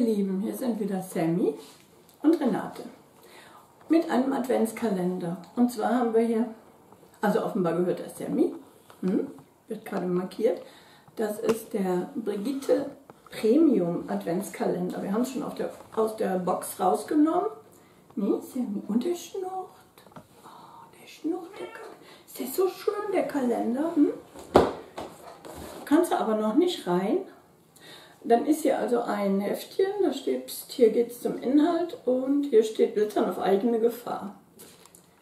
Lieben, hier sind wieder Sammy und Renate mit einem Adventskalender. Und zwar haben wir hier, also offenbar gehört der Sammy, wird gerade markiert, das ist der Brigitte Premium Adventskalender. Wir haben es schon aus der Box rausgenommen. Nee, Sammy, und der schnurrt. Oh, der schnurrt, der Kalender. Ist der so schön, der Kalender? Kannst du aber noch nicht rein. Dann ist hier also ein Heftchen, da steht, hier geht es zum Inhalt und hier steht Blitzern auf eigene Gefahr.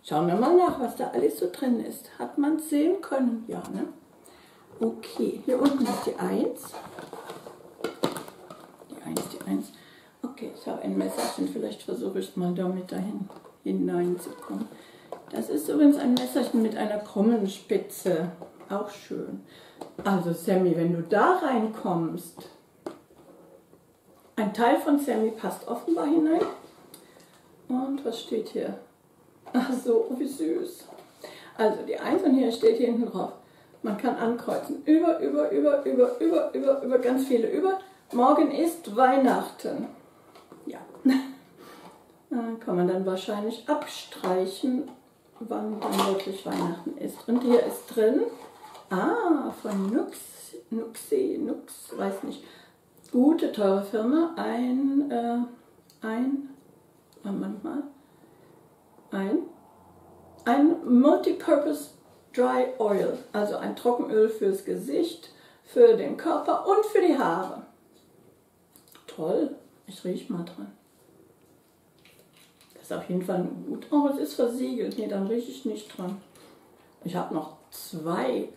Schauen wir mal nach, was da alles so drin ist. Hat man es sehen können? Ja, ne? Okay, hier unten ist die 1. Die 1. Okay, ich habe ein Messerchen, vielleicht versuche ich es mal damit dahin hineinzukommen. Das ist übrigens ein Messerchen mit einer krummen Spitze. Auch schön. Also Sammy, wenn du da reinkommst... Ein Teil von Sammy passt offenbar hinein. Und was steht hier? Ach so, wie süß. Also die 1 und hier steht hier hinten drauf. Man kann ankreuzen. Über, ganz viele über. Morgen ist Weihnachten. Ja. Kann man dann wahrscheinlich abstreichen, wann dann wirklich Weihnachten ist. Und hier ist drin, von Nuxe, weiß nicht. Gute, teure Firma, ein Multipurpose Dry Oil, also ein Trockenöl fürs Gesicht, für den Körper und für die Haare. Toll, ich rieche mal dran. Das ist auf jeden Fall gut. Oh, es ist versiegelt. Nee, dann rieche ich nicht dran. Ich habe noch 2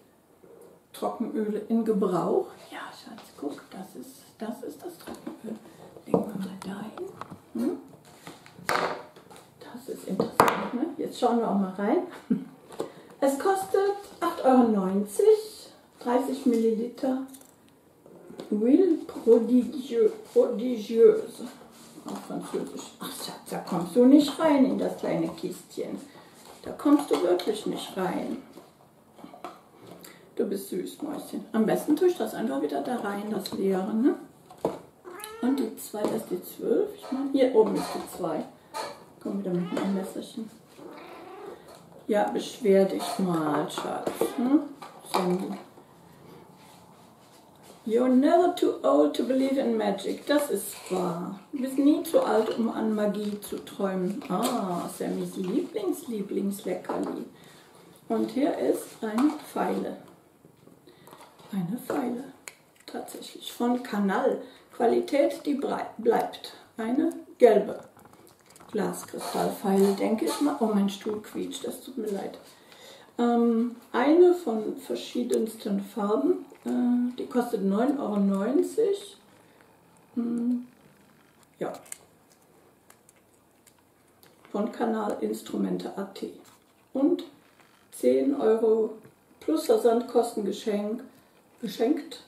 Trockenöle in Gebrauch. Ja, Schatz, guck, das ist das Trockenöl. Legen wir mal dahin. Das ist interessant, ne? Jetzt schauen wir auch mal rein. Es kostet 8,90 €, 30 Milliliter Huile Prodigieuse. Auf Französisch. Ach Schatz, da kommst du nicht rein in das kleine Kistchen. Da kommst du wirklich nicht rein. Du bist süß, Mäuschen. Am besten tue ich das einfach wieder da rein, das Leere, ne? Und die 2, das ist die 12. Ich meine, hier oben ist die 2. Komm wieder mit meinem Messerchen. Ja, beschwer dich mal, Schatz. Hm? You're never too old to believe in magic. Das ist wahr. Du bist nie zu alt, um an Magie zu träumen. Ah, Sammys Lieblingsleckerli. Und hier ist eine Pfeile. Eine Pfeile, tatsächlich, von Kanal. Qualität, die bleibt. Eine gelbe Glaskristallpfeile, denke ich mal. Oh, mein Stuhl quietscht, das tut mir leid. Eine von verschiedensten Farben, die kostet 9,90 €. Ja, von Kanal Instrumente.at. Und 10 € plus Versandkosten geschenkt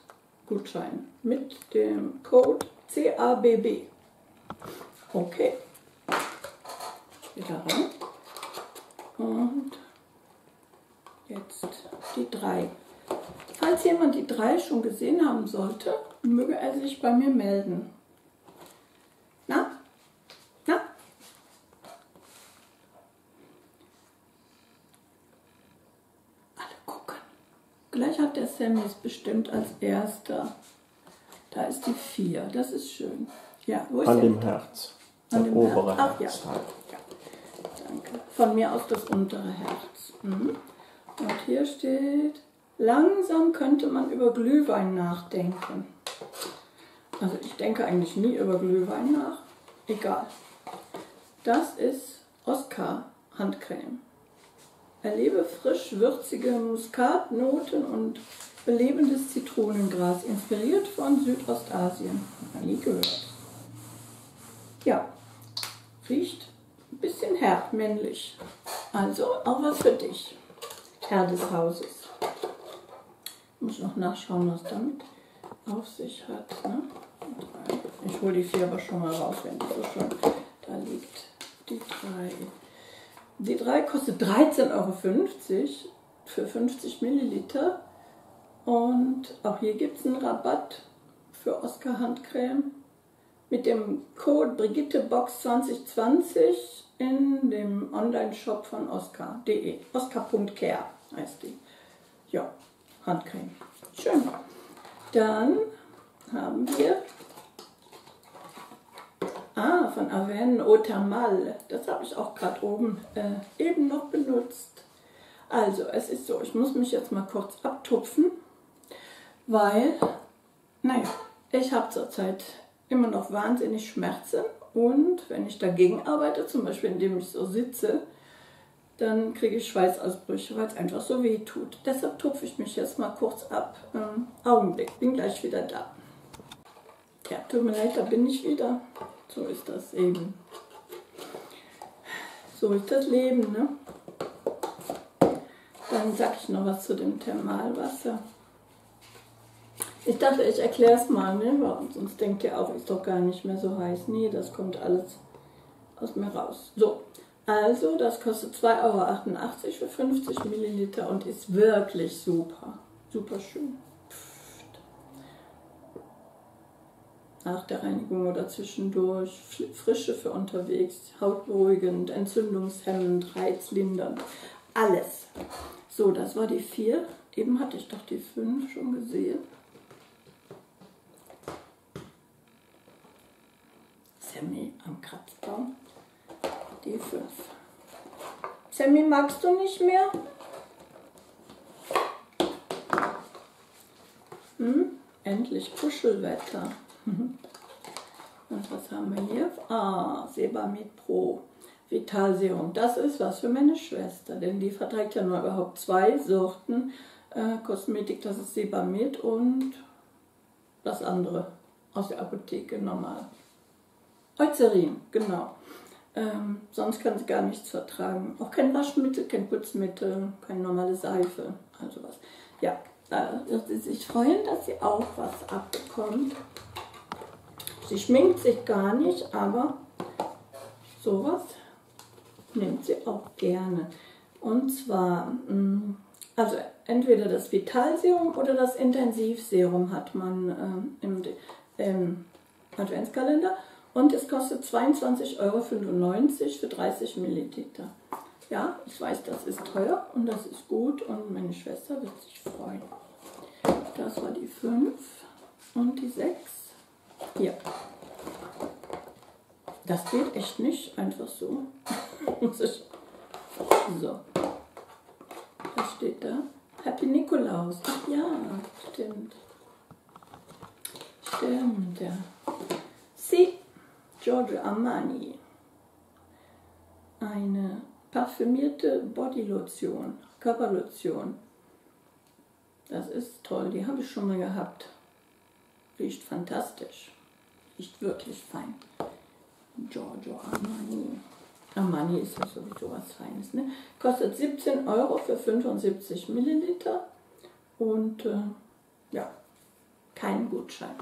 Gutschein mit dem Code CABB. Okay. Wieder rein. Und jetzt die 3. Falls jemand die 3 schon gesehen haben sollte, möge er sich bei mir melden. Na? Na? Alle gucken. Gleich hat der Sammy es bestimmt als erster. Da ist die 4, das ist schön. Ja, wo ist an dem Herz. An dem oberen Herz. Ach, ja. Ja. Danke. Von mir aus das untere Herz. Und hier steht, langsam könnte man über Glühwein nachdenken. Also ich denke eigentlich nie über Glühwein nach. Egal. Das ist Oskar Handcreme. Erlebe frisch würzige Muskatnoten und belebendes Zitronengras, inspiriert von Südostasien. Hat man nie gehört. Ja, riecht ein bisschen herb-männlich. Also auch was für dich. Herr des Hauses. Muss noch nachschauen, was damit auf sich hat. Ne? Ich hole die 4 aber schon mal raus, wenn die so schön da liegt. Die 3. Die 3 kostet 13,50 € für 50 Milliliter. Und auch hier gibt es einen Rabatt für Oskar Handcreme. mit dem Code BrigitteBox 2020 in dem Online-Shop von oskar.de. Oskar.care heißt die. Ja, Handcreme. Schön. Dann haben wir von Avène Eau Thermale. Das habe ich auch gerade oben eben noch benutzt. Also, es ist so, ich muss mich jetzt mal kurz abtupfen, weil, naja, ich habe zurzeit immer noch wahnsinnig Schmerzen und wenn ich dagegen arbeite, zum Beispiel indem ich so sitze, dann kriege ich Schweißausbrüche, weil es einfach so weh tut. Deshalb tupfe ich mich jetzt mal kurz ab. Augenblick, bin gleich wieder da. Ja, tut mir leid, da bin ich wieder. So ist das eben. So ist das Leben, ne? Dann sag ich noch was zu dem Thermalwasser. Ich dachte, ich erkläre es mal, ne? Sonst denkt ihr auch, ist doch gar nicht mehr so heiß. Nee, das kommt alles aus mir raus. So, also das kostet 2,88 € für 50 Milliliter und ist wirklich super. Super schön. Nach der Reinigung oder zwischendurch, frische für unterwegs, hautberuhigend, entzündungshemmend, reizlindernd, alles. So, das war die 4. Eben hatte ich doch die 5 schon gesehen. Sammy am Kratzbaum. Die 5. Sammy, magst du nicht mehr? Endlich Kuschelwetter. Und was haben wir hier? Sebamed Pro Vitalserum. Das ist was für meine Schwester, denn die verträgt ja nur überhaupt 2 Sorten Kosmetik. Das ist Sebamed und das andere aus der Apotheke normal. Eucerin, genau. Sonst kann sie gar nichts vertragen. Auch kein Waschmittel, kein Putzmittel, keine normale Seife, also was. Ja, wird sie sich freuen, dass sie auch was abbekommt. Sie schminkt sich gar nicht, aber sowas nimmt sie auch gerne. Und zwar, also entweder das Vitalserum oder das Intensivserum hat man im Adventskalender. Und es kostet 22,95 € für 30 Milliliter. Ja, ich weiß, das ist teuer und das ist gut und meine Schwester wird sich freuen. Das war die 5 und die 6. Hier. Das geht echt nicht einfach so. So. Was steht da? Happy Nikolaus. Ach ja, stimmt. Stimmt, ja. Sie, Giorgio Armani. Eine parfümierte Bodylotion, Körperlotion. Das ist toll, die habe ich schon mal gehabt. Riecht fantastisch. Riecht wirklich fein. Giorgio Armani. Armani ist ja sowieso was Feines, ne? Kostet 17 € für 75 Milliliter. Und ja, kein Gutschein.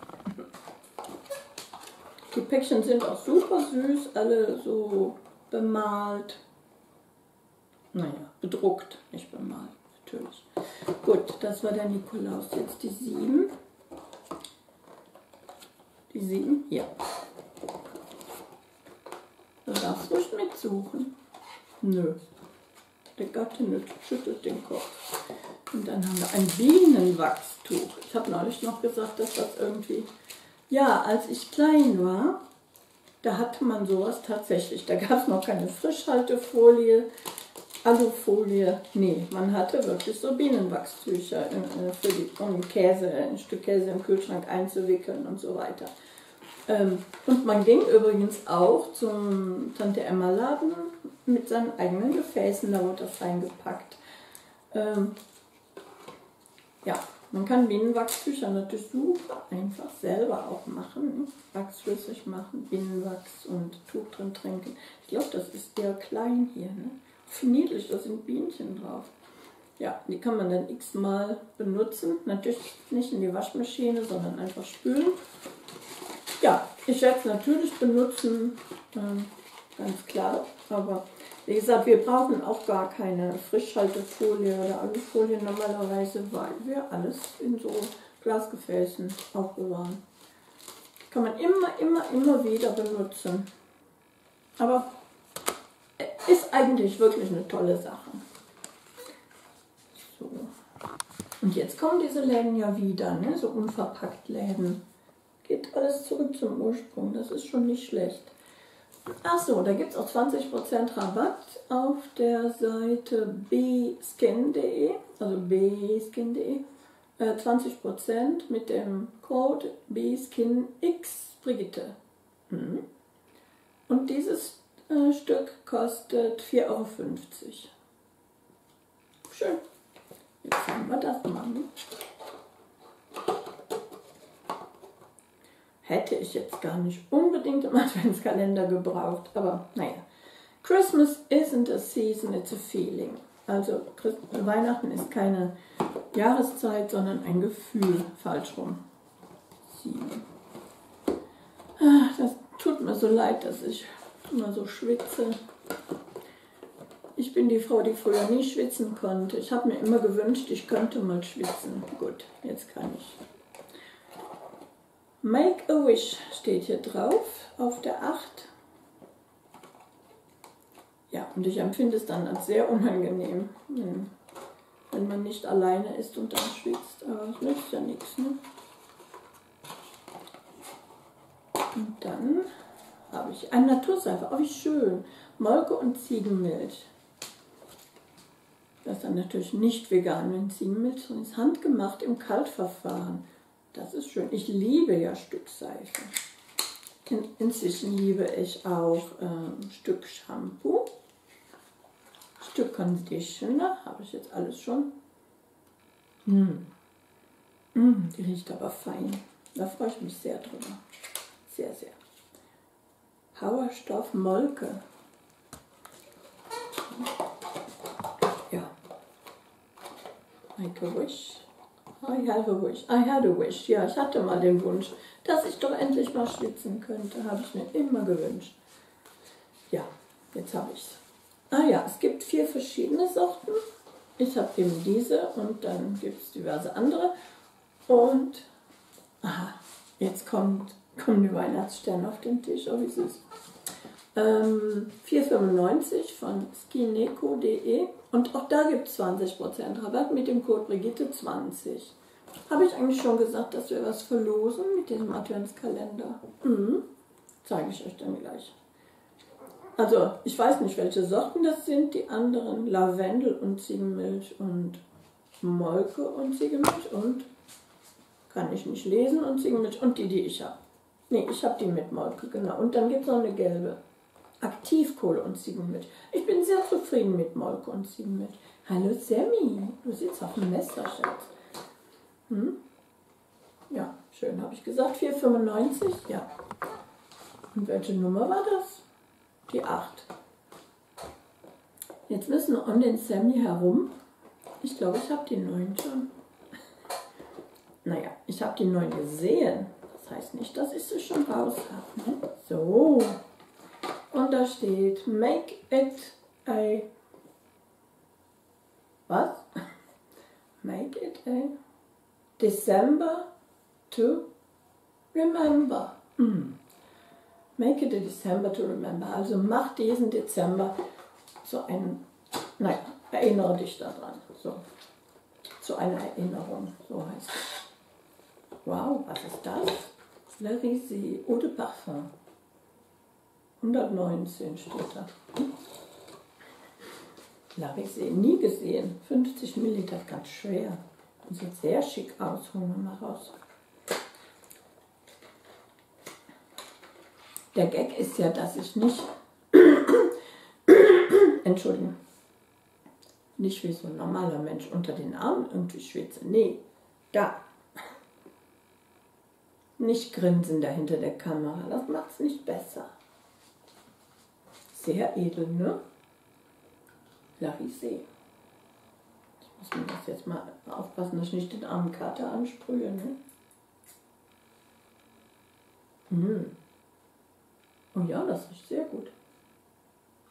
Die Päckchen sind auch super süß, alle so bemalt. Naja, bedruckt, nicht bemalt, natürlich. Gut, das war der Nikolaus. Jetzt die 7. Die 7 hier. Du darfst ruhig mitsuchen. Nö. Der Gatte schüttelt den Kopf. Und dann haben wir ein Bienenwachstuch. Ich habe neulich noch gesagt, dass das irgendwie... Ja, als ich klein war, da hatte man sowas tatsächlich. Da gab es noch keine Frischhaltefolie, Alufolie. Nee, man hatte wirklich so Bienenwachstücher, um Käse, ein Stück Käse im Kühlschrank einzuwickeln und so weiter. Und man ging übrigens auch zum Tante-Emma-Laden mit seinen eigenen Gefäßen, da wurde das reingepackt. Ja, man kann Bienenwachstücher natürlich super einfach selber auch machen. Wachsflüssig machen, Bienenwachs und Tuch drin trinken. Ich glaube, das ist eher klein hier, ne? Niedlich, da sind Bienchen drauf. Ja, die kann man dann x-mal benutzen. Natürlich nicht in die Waschmaschine, sondern einfach spülen. Ja, ich werde es natürlich benutzen, ganz klar. Aber wie gesagt, wir brauchen auch gar keine Frischhaltefolie oder Alufolie normalerweise, weil wir alles in so Glasgefäßen aufbewahren. Kann man immer wieder benutzen. Aber ist eigentlich wirklich eine tolle Sache. So. Und jetzt kommen diese Läden ja wieder, ne? So unverpackt Läden. Geht alles zurück zum Ursprung, das ist schon nicht schlecht. Achso, da gibt es auch 20% Rabatt auf der Seite bskin.de, also bskin.de, 20% mit dem Code bskinx Brigitte. Mhm. Und dieses Stück kostet 4,50 Euro. Schön. Jetzt haben wir das mal. Hätte ich jetzt gar nicht unbedingt im Adventskalender gebraucht, aber naja. Christmas isn't a season, it's a feeling. Also Weihnachten ist keine Jahreszeit, sondern ein Gefühl. Falsch rum. Ach, das tut mir so leid, dass ich immer so schwitze. Ich bin die Frau, die früher nie schwitzen konnte. Ich habe mir immer gewünscht, ich könnte mal schwitzen. Gut, jetzt kann ich. Make a Wish steht hier drauf, auf der 8. Ja, und ich empfinde es dann als sehr unangenehm, wenn man nicht alleine ist und dann schwitzt. Aber es nützt ja nichts, ne? Und dann habe ich eine Naturseife. Oh, wie schön. Molke und Ziegenmilch. Das ist dann natürlich nicht vegan, wenn Ziegenmilch drin ist. Handgemacht im Kaltverfahren. Das ist schön. Ich liebe ja Stückseife. Inzwischen liebe ich auch Stück Shampoo, Stück Conditioner. Habe ich jetzt alles schon. Die riecht aber fein. Da freue ich mich sehr drüber. Sehr, sehr. Sauerstoff Molke. Ja. Make a wish. I have a wish. I had a wish. Ja, ich hatte mal den Wunsch, dass ich doch endlich mal schwitzen könnte. Habe ich mir immer gewünscht. Ja, jetzt habe ich es. Ah ja, es gibt 4 verschiedene Sorten. Ich habe eben diese und dann gibt es diverse andere. Und aha, jetzt kommen die Weihnachtssterne auf den Tisch. Oh, wie süß. 4,95 von skineko.de und auch da gibt es 20% Rabatt mit dem Code Brigitte20. Habe ich eigentlich schon gesagt, dass wir was verlosen mit diesem Adventskalender? Zeige ich euch dann gleich. Also, ich weiß nicht, welche Sorten das sind, die anderen. Lavendel und Ziegenmilch und Molke und Ziegenmilch und kann ich nicht lesen und Ziegenmilch und die ich habe. Ne, ich habe die mit Molke, genau. Und dann gibt es noch eine gelbe. Aktivkohle und Ziegenmilch. Ich bin sehr zufrieden mit Molke und Ziegenmilch. Hallo Sammy, du sitzt auf dem Messer, Schatz. Ja, schön, habe ich gesagt. 4,95, ja. Und welche Nummer war das? Die 8. Jetzt müssen wir um den Sammy herum. Ich glaube, ich habe die 9 schon. Naja, ich habe die 9 gesehen. Das heißt nicht, dass ich sie schon raus habe. Ne? So. Und da steht Make it a... Was? Make it a December to remember. Make it a December to remember. Also mach diesen Dezember zu einem... Nein, erinnere dich daran. So. Zu einer Erinnerung. So heißt es. Wow, was ist das? L'Arisé Eau de Parfum. 119 steht da. L'Arisé, nie gesehen. 50 Milliliter, ganz schwer. Und sieht sehr schick aus. Holen wir mal raus. Der Gag ist ja, dass ich nicht... Entschuldigung. Nicht wie so ein normaler Mensch unter den Armen irgendwie schwitze. Nee, da. Nicht grinsen da hinter der Kamera, das macht es nicht besser. Sehr edel, ne? L'Arisé. Ich muss mir das jetzt mal aufpassen, dass ich nicht den armen Kater ansprühe, ne? Oh ja, das riecht sehr gut.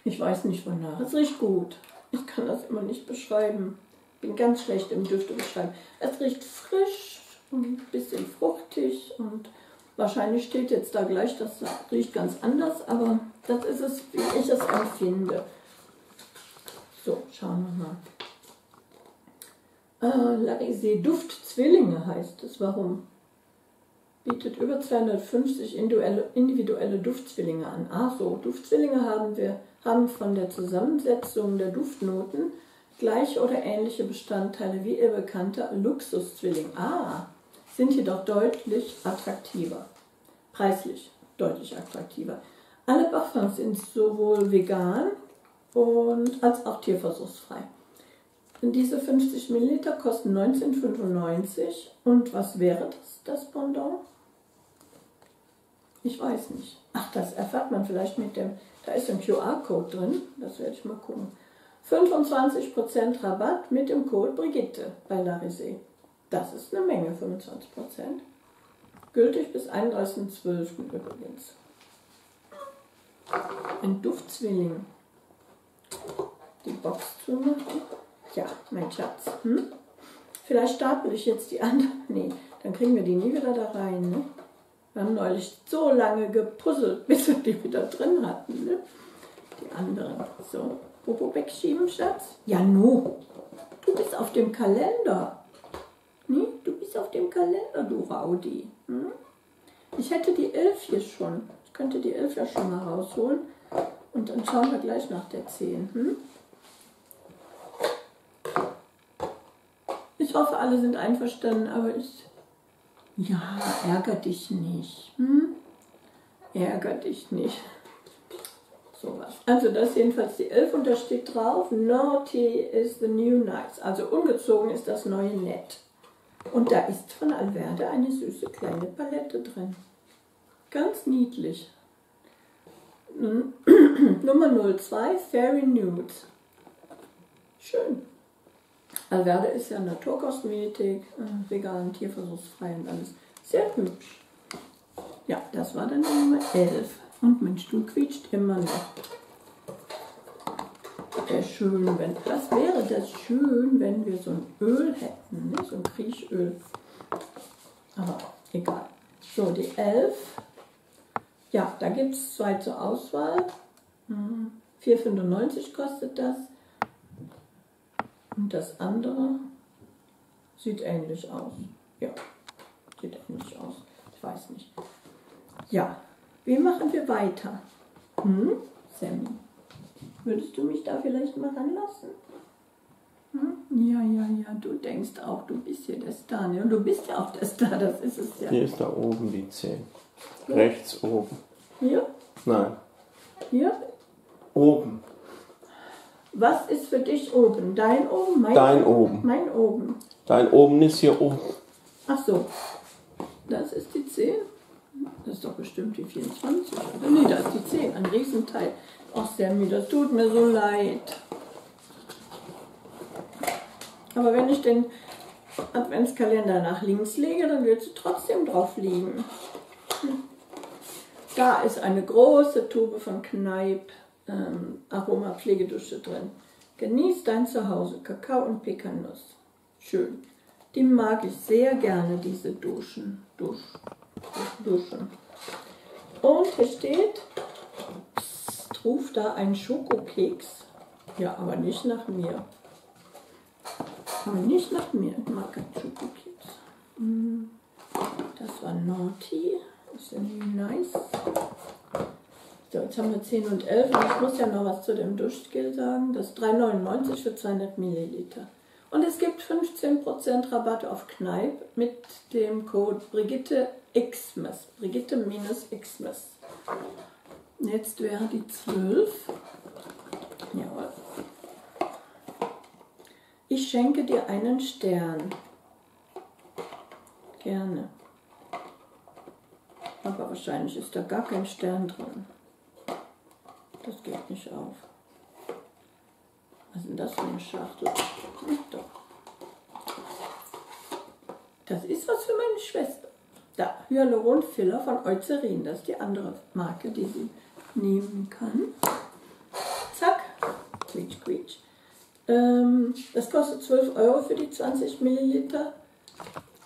Ich weiß nicht, wonach. Es riecht gut. Ich kann das immer nicht beschreiben. Bin ganz schlecht im Düfte beschreiben. Es riecht frisch und ein bisschen fruchtig und Wahrscheinlich steht jetzt da gleich, das riecht ganz anders, aber das ist es, wie ich es empfinde. So, schauen wir mal. L'Arisé Duftzwillinge heißt es. Warum? Bietet über 250 individuelle Duftzwillinge an. Ach so, Duftzwillinge haben von der Zusammensetzung der Duftnoten gleiche oder ähnliche Bestandteile wie ihr bekannter Luxuszwilling. Ah, sind jedoch deutlich attraktiver. Preislich deutlich attraktiver. Alle Parfums sind sowohl vegan als auch tierversuchsfrei. Und diese 50 Milliliter kosten 19,95 €. Und was wäre das Pendant? Ich weiß nicht. Ach, das erfährt man vielleicht mit dem... Da ist ein QR-Code drin. Das werde ich mal gucken. 25% Rabatt mit dem Code Brigitte bei L'Arisé. Das ist eine Menge, 25%. Gültig bis 31.12. übrigens. Ein Duftzwilling. Die Box zu machen. Ja, mein Schatz. Hm? Vielleicht stapel ich jetzt die anderen. Nee, dann kriegen wir die nie wieder da rein. Ne? Wir haben neulich so lange gepuzzelt, bis wir die wieder drin hatten. Ne? Die anderen. So, Popo wegschieben, Schatz? Ja, no. Du bist auf dem Kalender. Nee, du bist auf dem Kalender, du Raudi. Hm? Ich hätte die 11 hier schon. Ich könnte die 11 ja schon mal rausholen. Und dann schauen wir gleich nach der 10. Hm? Ich hoffe, alle sind einverstanden, aber ich... Ja, ärger dich nicht. Hm? Ärger dich nicht. So was. Also das ist jedenfalls die 11 und da steht drauf, Naughty is the new nice. Also ungezogen ist das neue nett. Und da ist von Alverde eine süße kleine Palette drin. Ganz niedlich. Nummer 02, Fairy Nudes. Schön. Alverde ist ja Naturkosmetik, vegan, tierversuchsfrei und alles. Sehr hübsch. Ja, das war dann die Nummer 11. Und Mensch, du quietscht immer noch. Wäre schön, wenn, das wäre das schön, wenn wir so ein Öl hätten, ne? So ein Kriechöl. Aber egal. So, die 11. Ja, da gibt es 2 zur Auswahl. 4,95 € kostet das. Und das andere sieht ähnlich aus. Ja, sieht ähnlich aus. Ich weiß nicht. Ja, wie machen wir weiter? Hm? Sammy, würdest du mich da vielleicht mal ranlassen? Hm? Ja, ja, ja, du denkst auch, du bist hier der Star. Ne? Und du bist ja auch der Star, das ist es ja. Hier ist da oben die 10. Ja. Rechts oben. Hier? Nein. Hier? Oben. Was ist für dich oben? Dein oben? Mein Dein oben? Mein oben. Dein oben ist hier oben. Ach so. Das ist die 10. Das ist doch bestimmt die 24. Oder? Nee, das ist die 10. Ein Riesenteil. Ach, Sammy, das tut mir so leid. Aber wenn ich den Adventskalender nach links lege, dann wird sie trotzdem drauf liegen. Da ist eine große Tube von Kneipp. Aroma-Pflegedusche drin. Genieß dein Zuhause, Kakao und Pekannuss. Schön. Die mag ich sehr gerne, diese Duschen. Duschen. Und hier steht, pst, ruf da einen Schokokeks. Ja, aber nicht nach mir. Aber nicht nach mir. Ich mag keinen Schokokeks. Das war naughty. Das ist irgendwie nice. So, jetzt haben wir 10 und 11 und ich muss ja noch was zu dem Duschgel sagen. Das ist 3,99 € für 200 Milliliter. Und es gibt 15% Rabatt auf Kneipp mit dem Code BRIGITTE-XMAS. BRIGITTE-XMAS. Jetzt wäre die 12. Jawohl. Ich schenke dir einen Stern. Gerne. Aber wahrscheinlich ist da gar kein Stern drin. Das geht nicht auf. Was ist denn das für eine Schachtel? Das ist was für meine Schwester. Da, Hyaluronfiller von Eucerin. Das ist die andere Marke, die sie nehmen kann. Zack. Quietsch, quietsch. Das kostet 12 € für die 20 Milliliter.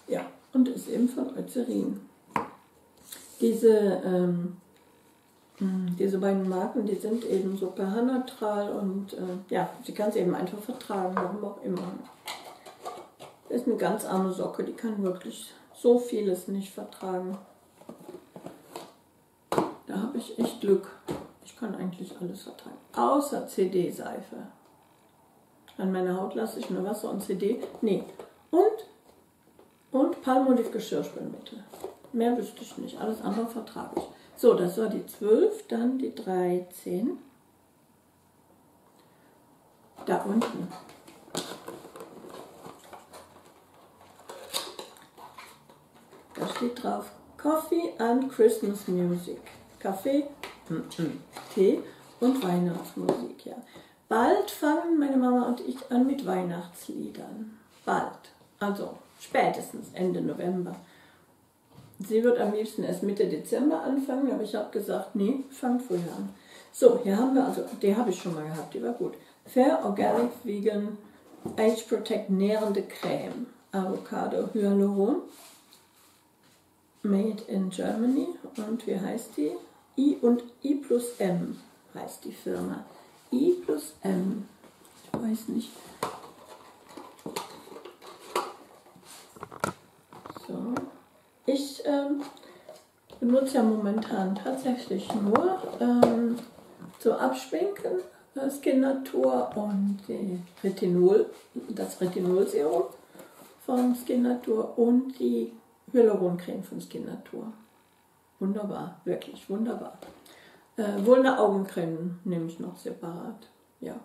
Ja, und ist eben von Eucerin. Diese beiden Marken, die sind eben so perhaneutral und ja, sie kann es eben einfach vertragen, warum auch immer. Das ist eine ganz arme Socke, die kann wirklich so vieles nicht vertragen. Da habe ich echt Glück. Ich kann eigentlich alles vertragen, außer CD-Seife. An meiner Haut lasse ich nur Wasser und CD. Nee, und Palmolive Geschirrspülmittel. Mehr wüsste ich nicht, alles andere vertrage ich. So, das war die 12, dann die 13. Da unten. Da steht drauf Coffee and Christmas Music. Kaffee, Tee und Weihnachtsmusik. Ja. Bald fangen meine Mama und ich an mit Weihnachtsliedern. Bald, also spätestens Ende November. Sie wird am liebsten erst Mitte Dezember anfangen, aber ich habe gesagt, nee, fang früher an. So, hier haben wir, also die habe ich schon mal gehabt, die war gut. Fair Organic Vegan Age Protect Nährende Creme. Avocado Hyaluron. Made in Germany. Und wie heißt die? I plus M heißt die Firma. I plus M. Ich weiß nicht. So. Ich benutze ja momentan tatsächlich nur zu Abschminken Skinnatur und die Retinol, das Retinolserum von Skinnatur und die Hyaluroncreme von Skinnatur. Wunderbar, wirklich wunderbar. Wohl eine Augencreme nehme ich noch separat. Ja,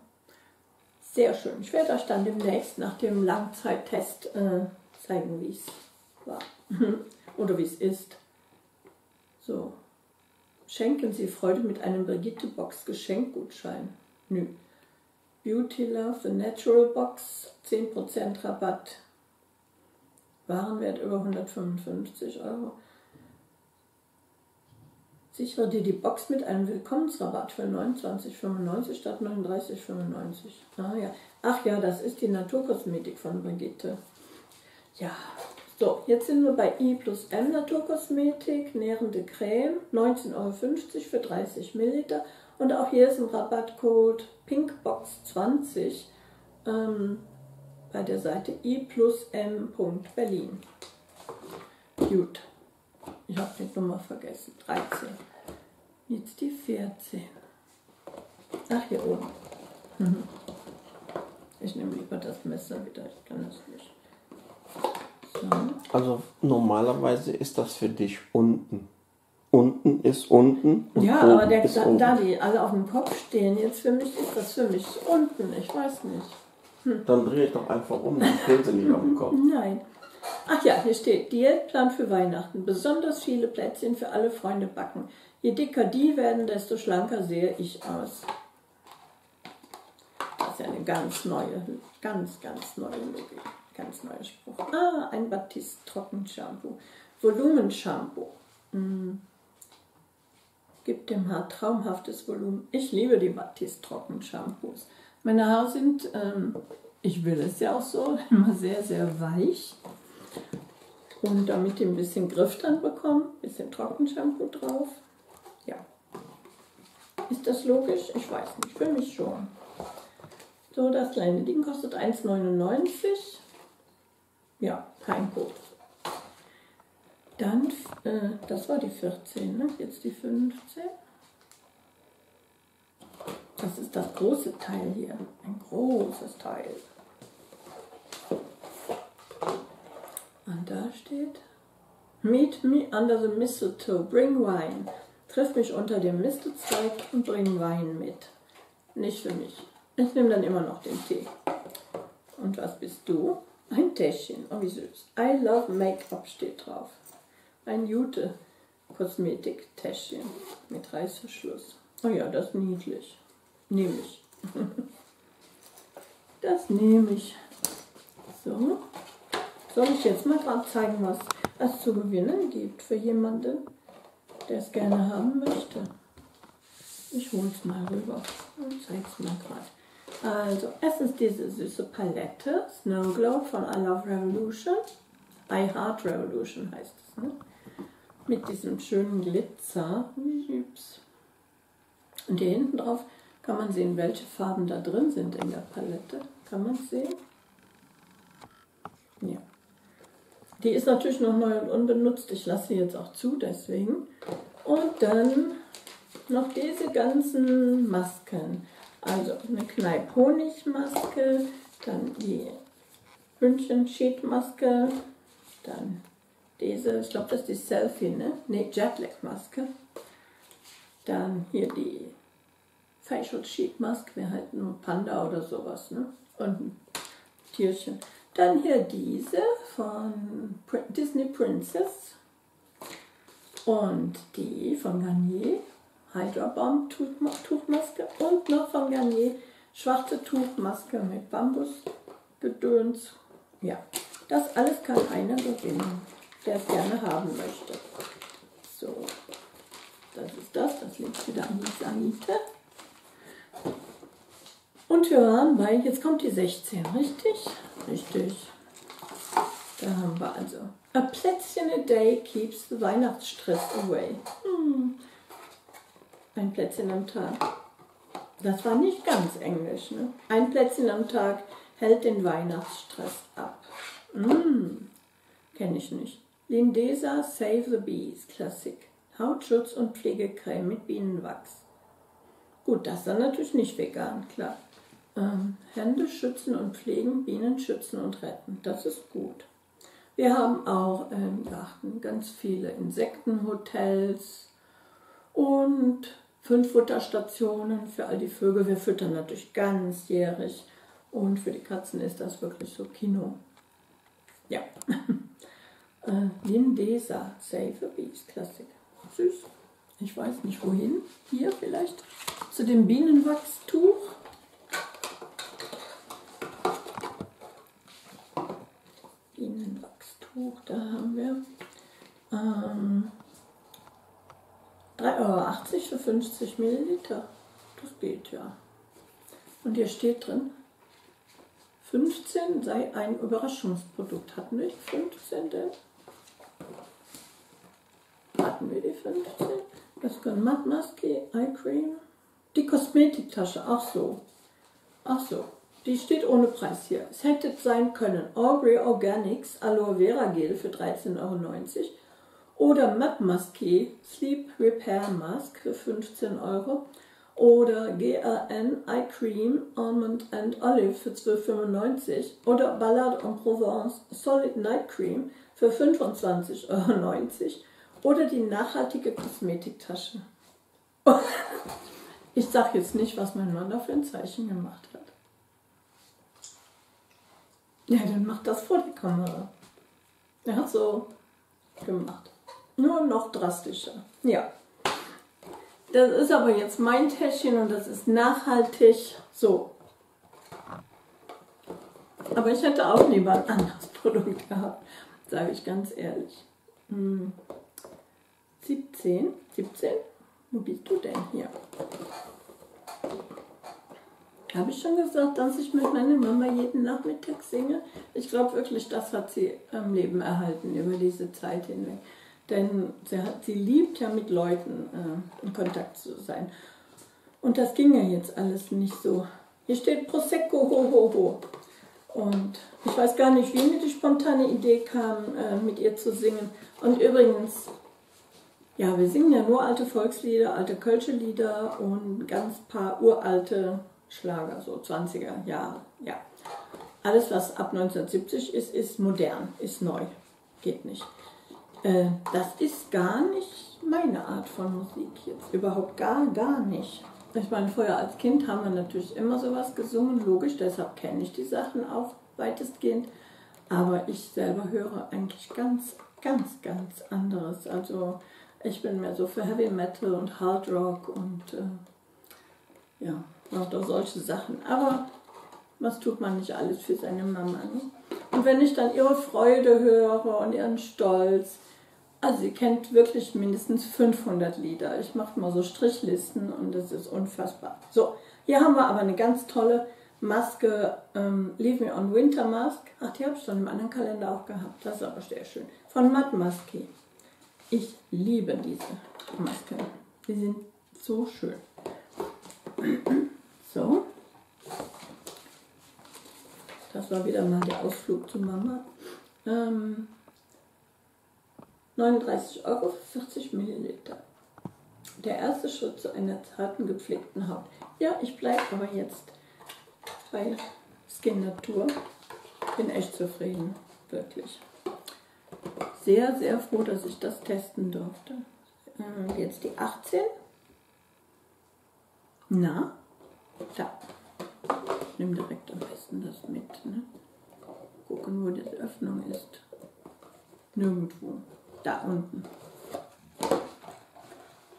sehr schön. Ich werde euch dann demnächst nach dem Langzeittest zeigen, wie es war. Oder wie es ist. So. Schenken Sie Freude mit einem Brigitte Box Geschenkgutschein. Nö. Beauty Love The Natural Box 10% Rabatt. Warenwert über 155 €. Sichere dir die Box mit einem Willkommensrabatt für 29,95 € statt 39,95 €. Ah ja. Ach ja, das ist die Naturkosmetik von Brigitte. Ja. So, jetzt sind wir bei I plus M Naturkosmetik, nährende Creme, 19,50 € für 30 Milliliter. Und auch hier ist ein Rabattcode PINKBOX20 bei der Seite I plus m.berlin. Gut, ich habe die Nummer vergessen, 13. Jetzt die 14. Ach, hier oben. Ich nehme lieber das Messer wieder, ich kann das nicht. Also normalerweise ist das für dich unten. Unten ist unten. Und ja, aber der da die alle auf dem Kopf stehen, jetzt für mich ist das für mich unten. Ich weiß nicht. Dann drehe ich doch einfach um, dann stehen sie nicht auf dem Kopf. Nein. Ach ja, hier steht Diätplan für Weihnachten. Besonders viele Plätzchen für alle Freunde backen. Je dicker die werden, desto schlanker sehe ich aus. Das ist ja eine ganz neue Logik. Ganz neuer Spruch. Ah, ein Batist-Trockenshampoo. Volumenshampoo. Gibt dem Haar traumhaftes Volumen. Ich liebe die Batist-Trockenshampoos. Meine Haare sind, ich will es ja auch so, immer sehr, sehr weich. Und damit die ein bisschen Griff dran bekommen, ein bisschen Trockenshampoo drauf. Ja. Ist das logisch? Ich weiß nicht. Für mich schon. So, das kleine Ding kostet 1,99 €. Ja, kein Code. Dann, das war die 14, ne? Jetzt die 15. Das ist das große Teil hier. Ein großes Teil. Und da steht, Meet me under the mistletoe, bring wine. Triff mich unter dem Mistelzweig und bring Wein mit. Nicht für mich. Ich nehme dann immer noch den Tee. Und was bist du? Ein Täschchen, oh wie süß. I Love Make-up steht drauf. Ein Jute-Kosmetik-Täschchen mit Reißverschluss. Oh ja, das ist niedlich. Nehme ich. Das nehme ich. So. Soll ich jetzt mal dran zeigen, was es zu gewinnen gibt für jemanden, der es gerne haben möchte? Ich hole es mal rüber und zeige es mal gerade. Also, es ist diese süße Palette, Snow Glow von I Love Revolution. I Heart Revolution heißt es, ne? mit diesem schönen Glitzer. Wie süß. Und hier hinten drauf kann man sehen, welche Farben da drin sind in der Palette. Kann man es sehen? Ja. Die ist natürlich noch neu und unbenutzt. Ich lasse sie jetzt auch zu, deswegen. Und dann noch diese ganzen Masken. Also eine Kneipp Honigmaske, dann die Hündchen Sheet Maske, dann diese, ich glaube das ist die Selfie, ne? Ne, Jetlag Maske. Dann hier die Facial Sheet Maske, wir halten nur Panda oder sowas, ne? Und ein Tierchen. Dann hier diese von Disney Princess und die von Garnier, Hydra-Baum-Tuchmaske und noch von Garnier, schwarze Tuchmaske mit Bambusgedöns. Ja, das alles kann einer gewinnen, der es gerne haben möchte. So, das ist das liegt wieder an die Sanite. Und wir waren bei, jetzt kommt die 16, richtig? Richtig. Da haben wir also A Plätzchen a day keeps the Weihnachtsstress away. Ein Plätzchen am Tag. Das war nicht ganz Englisch, ne? Ein Plätzchen am Tag hält den Weihnachtsstress ab. Kenne ich nicht. Lindesa Save the Bees, Klassik. Hautschutz und Pflegecreme mit Bienenwachs. Gut, das ist dann natürlich nicht vegan, klar. Hände schützen und pflegen, Bienen schützen und retten. Das ist gut. Wir haben auch im Garten ganz viele Insektenhotels und 5 Futterstationen für all die Vögel. Wir füttern natürlich ganzjährig und für die Katzen ist das wirklich so Kino. Ja. Lindesa, Save the Bees, Klassik. Süß. Ich weiß nicht wohin. Hier vielleicht zu dem Bienenwachstuch. Bienenwachstuch, da haben wir 3,80 € für 50 Milliliter. Das geht ja. Und hier steht drin, 15 sei ein Überraschungsprodukt. Hatten wir 15 denn? Hatten wir die 15? Das können Matt Maskey, Eye Cream. Die Kosmetiktasche, ach so. Ach so. Die steht ohne Preis hier. Es hätte sein können Aubrey Organics Aloe Vera Gel für 13,90 € oder Matt Maskey Sleep Repair Mask für 15 € oder GRN Eye Cream Almond and Olive für 12,95 € oder Ballade en Provence Solid Night Cream für 25,90 € oder die nachhaltige Kosmetiktasche. Ich sage jetzt nicht, was mein Mann da für ein Zeichen gemacht hat. Ja, dann macht das vor der Kamera. Er hat so gemacht. Nur noch drastischer. Ja. Das ist aber jetzt mein Täschchen und das ist nachhaltig. So. Aber ich hätte auch lieber ein anderes Produkt gehabt. Sage ich ganz ehrlich. 17? Wo bist du denn hier? Habe ich schon gesagt, dass ich mit meiner Mama jeden Nachmittag singe? Ich glaube wirklich, das hat sie am Leben erhalten über diese Zeit hinweg. Denn sie liebt ja mit Leuten in Kontakt zu sein. Und das ging ja jetzt alles nicht so. Hier steht Prosecco, ho, ho, ho. Und ich weiß gar nicht, wie mir die spontane Idee kam, mit ihr zu singen. Und übrigens, ja, wir singen ja nur alte Volkslieder, alte Kölsche Lieder und ganz paar uralte Schlager, so 20er Jahre, ja. Alles, was ab 1970 ist, ist modern, ist neu, geht nicht. Das ist gar nicht meine Art von Musik jetzt, überhaupt gar nicht. Ich meine, vorher als Kind haben wir natürlich immer sowas gesungen, logisch, deshalb kenne ich die Sachen auch weitestgehend. Aber ich selber höre eigentlich ganz anderes. Also ich bin mehr so für Heavy Metal und Hard Rock und ja. Macht auch solche Sachen, aber was tut man nicht alles für seine Mama, ne? Und wenn ich dann ihre Freude höre und ihren Stolz, also sie kennt wirklich mindestens 500 Lieder. Ich mache mal so Strichlisten und das ist unfassbar. So, hier haben wir aber eine ganz tolle Maske, Leave Me On Winter Mask. Ach, die habe ich schon im anderen Kalender auch gehabt, das ist aber sehr schön. Von Matt Maskey. Ich liebe diese Masken. Die sind so schön. So. Das war wieder mal der Ausflug zu Mama. 39 € für 40 Milliliter. Der erste Schritt zu einer zarten, gepflegten Haut. Ja, ich bleibe aber jetzt bei Skinnatur. Bin echt zufrieden, wirklich. Sehr, sehr froh, dass ich das testen durfte. Jetzt die 18. Na, da. Ich nehme direkt am besten das mit. Ne? Gucken, wo die Öffnung ist. Nirgendwo. Da unten.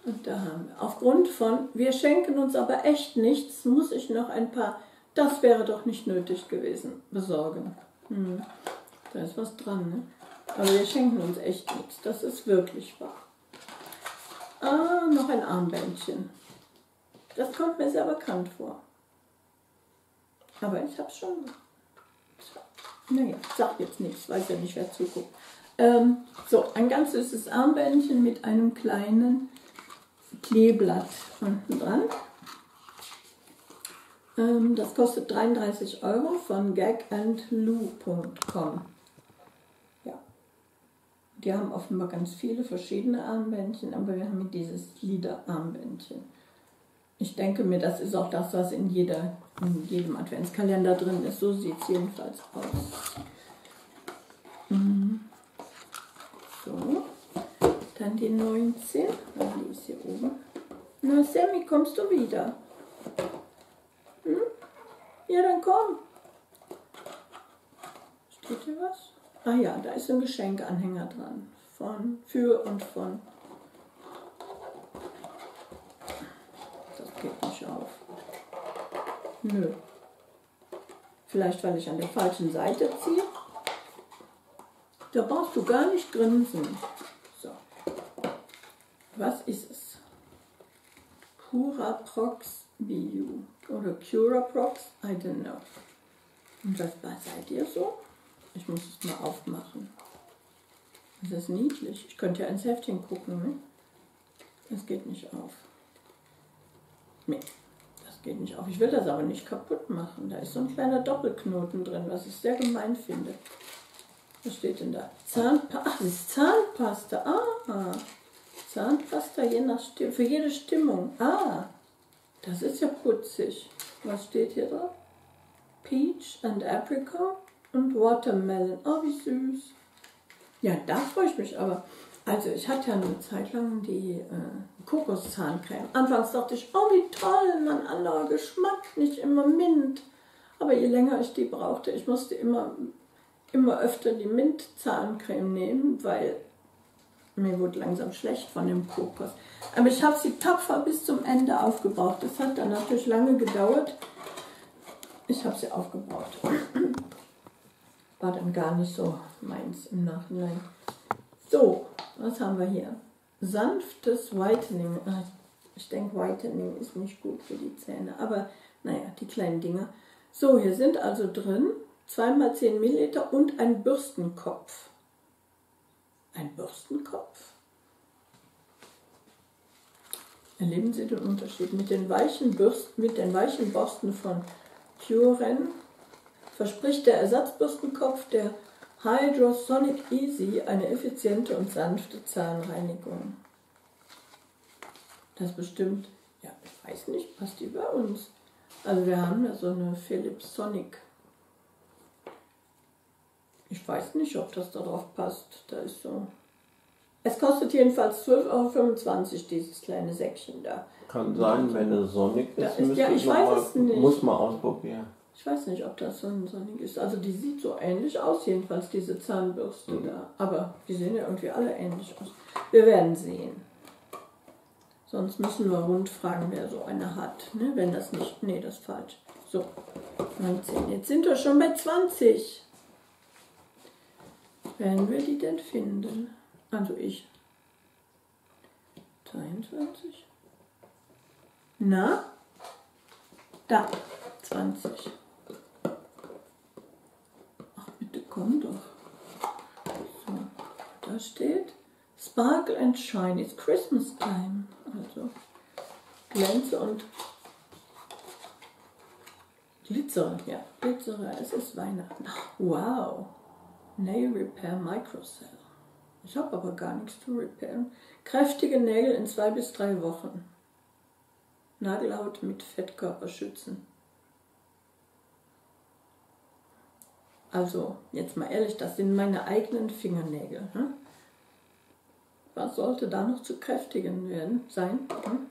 Und da haben wir. Aufgrund von, wir schenken uns aber echt nichts, muss ich noch ein paar, das wäre doch nicht nötig gewesen, besorgen. Hm. Da ist was dran, ne? Aber wir schenken uns echt nichts. Das ist wirklich wahr. Ah, noch ein Armbändchen. Das kommt mir sehr bekannt vor. Aber ich habe es schon. Naja, ich sag jetzt nichts, weiß ja nicht, wer zuguckt. So, ein ganz süßes Armbändchen mit einem kleinen Kleeblatt unten dran. Das kostet 33 € von gagandlou.com. Ja. Die haben offenbar ganz viele verschiedene Armbändchen, aber wir haben dieses Liederarmbändchen. Ich denke mir, das ist auch das, was in jedem Adventskalender drin ist. So sieht es jedenfalls aus. So, dann die 19. Die ist hier oben. Na, Sammy, kommst du wieder? Hm? Ja, dann komm. Steht hier was? Ah ja, da ist ein Geschenkanhänger dran. Für und von. Das geht nicht auf. Nö. Vielleicht, weil ich an der falschen Seite ziehe. Da brauchst du gar nicht grinsen. So. Was ist es? Curaprox Bio. Oder Curaprox, I don't know. Und was seid ihr so? Ich muss es mal aufmachen. Das ist niedlich. Ich könnte ja ins Heftchen gucken. Ne? Das geht nicht auf. Nee, das geht nicht auf. Ich will das aber nicht kaputt machen. Da ist so ein kleiner Doppelknoten drin, was ich sehr gemein finde. Was steht denn da? Zahnpasta. Ach, das ist Zahnpasta. Ah, Zahnpasta je nach Stimmung. Für jede Stimmung. Ah, das ist ja putzig. Was steht hier drauf? Peach and Apricot und Watermelon. Oh, wie süß. Ja, da freue ich mich aber. Also ich hatte ja eine Zeit lang die Kokoszahncreme. Anfangs dachte ich, oh wie toll, ein anderer Geschmack, nicht immer Mint. Aber je länger ich die brauchte, ich musste immer öfter die Mint-Zahncreme nehmen, weil mir wurde langsam schlecht von dem Kokos. Aber ich habe sie tapfer bis zum Ende aufgebraucht. Das hat dann natürlich lange gedauert. Ich habe sie aufgebraucht. War dann gar nicht so meins im Nachhinein. So, was haben wir hier? Sanftes Whitening. Ich denke, Whitening ist nicht gut für die Zähne, aber naja, die kleinen Dinger. So, hier sind also drin 2x10 Milliliter und ein Bürstenkopf. Ein Bürstenkopf? Erleben Sie den Unterschied? Mit den weichen Borsten von Curen verspricht der Ersatzbürstenkopf der Hydrosonic Easy eine effiziente und sanfte Zahnreinigung. Das bestimmt, ja, ich weiß nicht, passt die bei uns. Also wir haben da so eine Philips Sonic. Ich weiß nicht, ob das da drauf passt. Da ist so. Es kostet jedenfalls 12,25 € dieses kleine Säckchen da. Kann sein, wenn es Sonic ist, ja, ich weiß es nicht. Muss man ausprobieren. Ich weiß nicht, ob das so ein Sonic ist. Also die sieht so ähnlich aus, jedenfalls diese Zahnbürste da. Aber die sehen ja irgendwie alle ähnlich aus. Wir werden sehen. Sonst müssen wir rund fragen, wer so eine hat. Ne? Wenn das nicht... Nee, das ist falsch. So, 19. Jetzt sind wir schon bei 20. Werden wir die denn finden? Also ich. 22. Na? Da. 20. Ach, bitte komm doch. So, da steht Sparkle and shine, it's Christmas time. Also glänze und glitzere, ja, glitzere, es ist Weihnachten. Wow, Nail Repair Microcell. Ich habe aber gar nichts zu repairen. Kräftige Nägel in 2 bis 3 Wochen. Nagelhaut mit Fettkörper schützen. Also, jetzt mal ehrlich, das sind meine eigenen Fingernägel. Hm? Was sollte da noch zu kräftigen werden sein? Hm?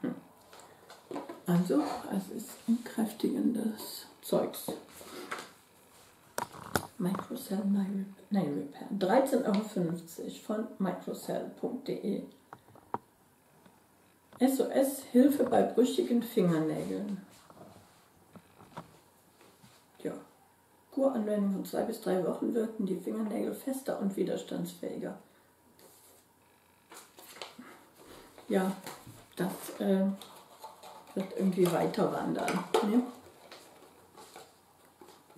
Hm. Also, es ist ein kräftigendes Zeugs. Microcell Nail Repair. 13,50 € von microcell.de. SOS Hilfe bei brüchigen Fingernägeln. Ja. Kuranwendung von 2 bis 3 Wochen wirken die Fingernägel fester und widerstandsfähiger. Ja, das wird irgendwie weiter wandern. Ne?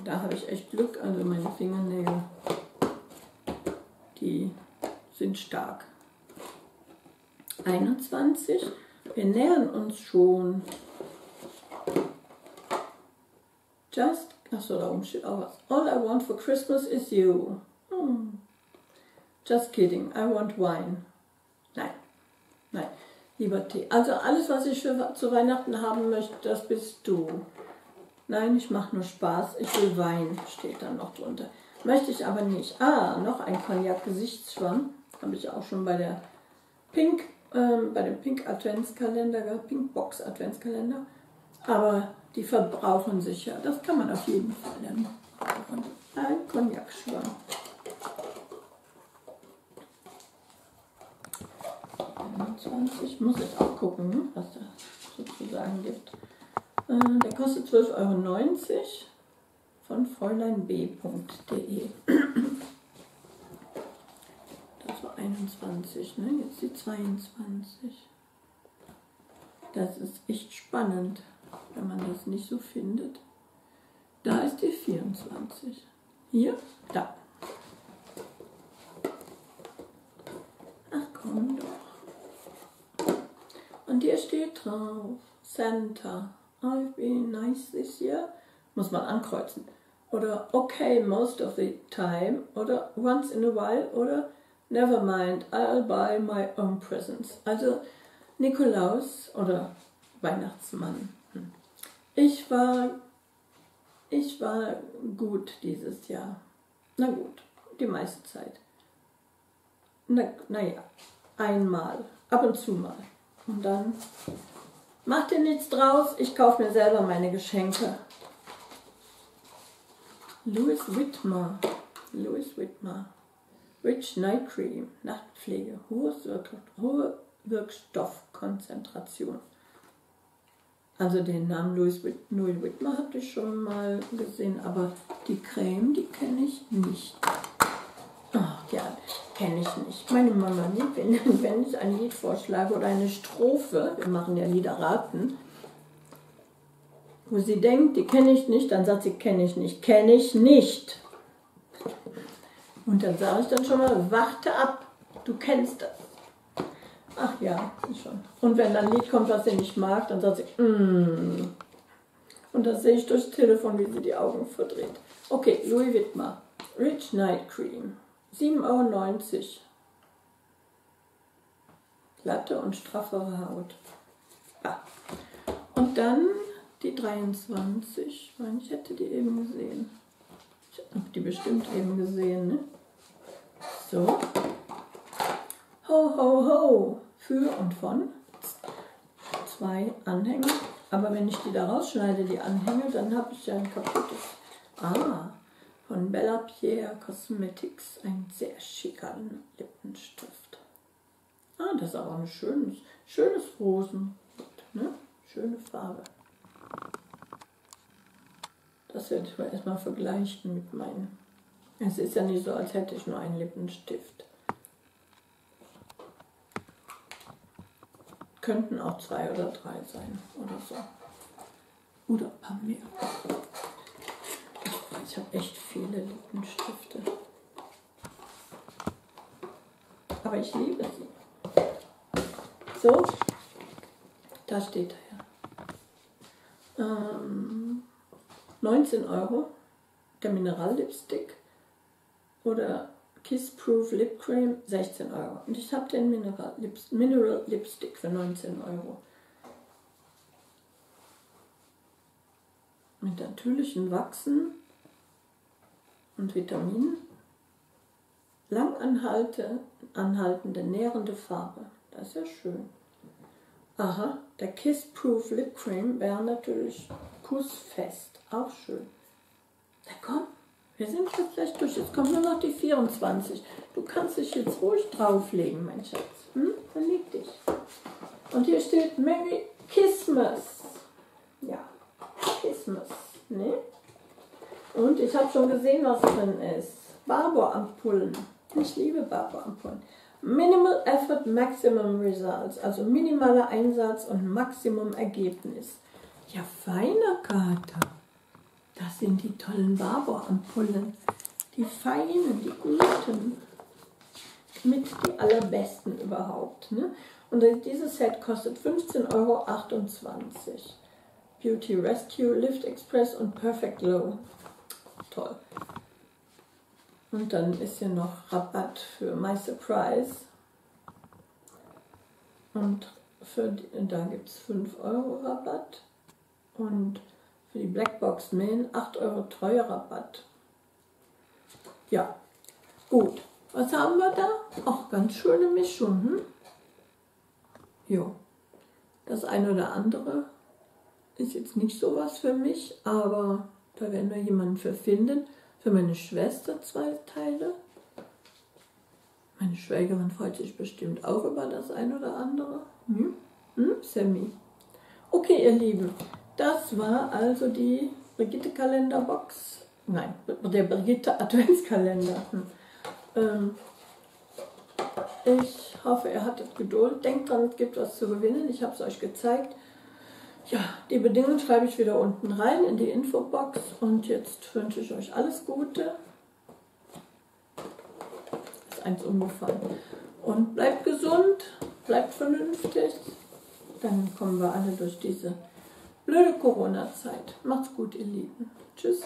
Da habe ich echt Glück, also meine Fingernägel, die sind stark. 21, wir nähern uns schon. Just, achso, da oben steht auch was. All I want for Christmas is you. Hmm. Just kidding, I want wine. Nein, nein, lieber Tee. Also alles, was ich zu Weihnachten haben möchte, das bist du. Nein, ich mache nur Spaß, ich will Wein, steht dann noch drunter. Möchte ich aber nicht. Ah, noch ein Cognac-Gesichtsschwamm. Habe ich auch schon bei der Pink, bei dem Pink-Adventskalender, Pink-Box-Adventskalender. Aber die verbrauchen sich ja. Das kann man auf jeden Fall dann brauchen. Ein Cognac-Schwamm. Muss ich auch gucken, was das sozusagen gibt. Der kostet 12,90 € von fräuleinb.de. Das war 21, ne? Jetzt die 22. Das ist echt spannend, wenn man das nicht so findet. Da ist die 24. Hier? Da. Ach komm doch. Und hier steht drauf, Santa. I've been nice this year, muss man ankreuzen. Oder okay, most of the time. Oder once in a while. Oder never mind, I'll buy my own presents. Also Nikolaus oder Weihnachtsmann. Ich war gut dieses Jahr. Na gut, die meiste Zeit. Naja, einmal, ab und zu mal. Und dann... Mach dir nichts draus, ich kaufe mir selber meine Geschenke. Louis Widmer. Louis Widmer. Rich Night Cream. Nachtpflege. Hohe Wirkstoffkonzentration. Also den Namen Louis Widmer hatte ich schon mal gesehen, aber die Creme, die kenne ich nicht. Ach ja, kenne ich nicht. Meine Mama liebt, wenn ich ein Lied vorschlage oder eine Strophe, wir machen ja Liederraten, wo sie denkt, die kenne ich nicht, dann sagt sie, kenne ich nicht, kenne ich nicht. Und dann sage ich dann schon mal, warte ab, du kennst das. Ach ja, schon. Und wenn dann ein Lied kommt, was sie nicht mag, dann sagt sie, Und das sehe ich durchs Telefon, wie sie die Augen verdreht. Okay, Louis Widmer, Rich Night Cream. 7,90 €. Glatte und straffere Haut. Ja. Und dann die 23. Ich meine, ich hätte die eben gesehen. Ich habe die bestimmt eben gesehen, ne? So. Ho, ho, ho. Für und von. 2 Anhänger. Aber wenn ich die da rausschneide, die Anhänger, dann habe ich ja ein kaputtes. Ah. Von Bella Pierre Cosmetics, ein sehr schicker Lippenstift. Ah, das ist aber ein schönes Rosenrot, ne? Schöne Farbe. Das werde ich mal erstmal vergleichen mit meinen. Es ist ja nicht so, als hätte ich nur einen Lippenstift. Könnten auch 2 oder 3 sein oder so. Oder ein paar mehr. Ich habe echt viele Lippenstifte. Aber ich liebe sie. So, da steht er. 19 € der Minerallipstick oder Kiss Proof Lip Cream 16 €. Und ich habe den Mineral Lipstick für 19 €. Mit natürlichen Wachsen und Vitaminen. Langanhaltende, nährende Farbe. Das ist ja schön. Aha, der Kiss Proof Lip Cream wäre natürlich kussfest. Auch schön. Na komm, wir sind jetzt gleich durch. Jetzt kommen nur noch die 24. Du kannst dich jetzt ruhig drauflegen, mein Schatz. Hm? Verlieb dich. Und hier steht Merry Christmas. Ja. Christmas, ne? Und ich habe schon gesehen, was drin ist. Barbour-Ampullen. Ich liebe Barbour-Ampullen. Minimal Effort, Maximum Results. Also minimaler Einsatz und Maximum Ergebnis. Ja, feiner Kater. Das sind die tollen Barbour-Ampullen. Die feinen, die guten. Mit die allerbesten überhaupt. Ne? Und dieses Set kostet 15,28 €. Beauty Rescue, Lift Express und Perfect Glow. Toll. Und dann ist hier noch Rabatt für My Surprise. Und da gibt es 5 € Rabatt. Und für die Blackbox Main 8 € teuer Rabatt. Ja, gut. Was haben wir da? Auch ganz schöne Mischung. Hm? Jo. Das eine oder andere. Ist jetzt nicht so was für mich, aber da werden wir jemanden für finden. Für meine Schwester 2 Teile. Meine Schwägerin freut sich bestimmt auch über das ein oder andere. Hm? Hm? Sammy. Okay, ihr Lieben, das war also die Brigitte-Kalenderbox. Nein, der Brigitte-Adventskalender. Ich hoffe, ihr hattet Geduld. Denkt dran, es gibt was zu gewinnen. Ich habe es euch gezeigt. Ja, die Bedingungen schreibe ich wieder unten rein in die Infobox und jetzt wünsche ich euch alles Gute. Ist eins umgefallen. Und bleibt gesund, bleibt vernünftig, dann kommen wir alle durch diese blöde Corona-Zeit. Macht's gut, ihr Lieben. Tschüss.